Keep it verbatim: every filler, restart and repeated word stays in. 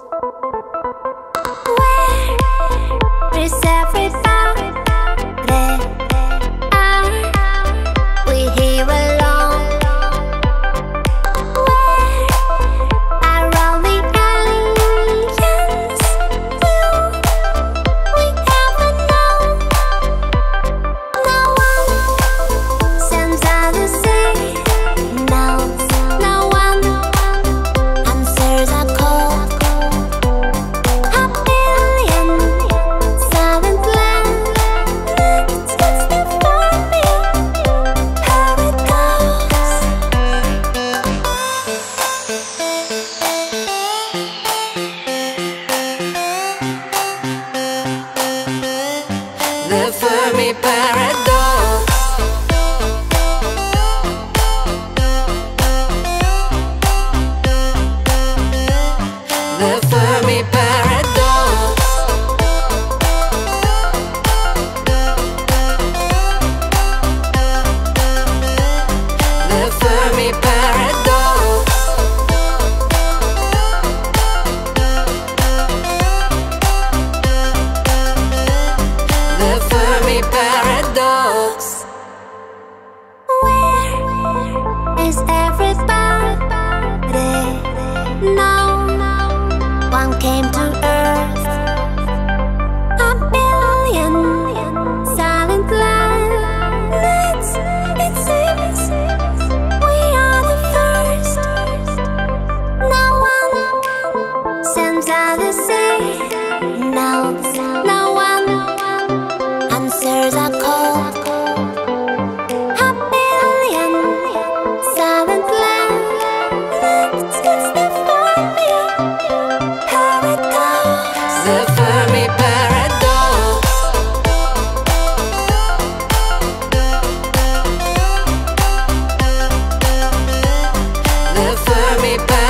Paradox. Where is everybody? Are we here alone? Where are all the aliens? You, we haven't known. No one seems to say no. The Fermi Paradox. The Fermi Paradox. The Fermi Paradox. Paradox. Where is everybody? No one came to Earth. A billion silent planets. It seems we are the first. No one sends out a signal. No one answers our call. Fermi Paradox.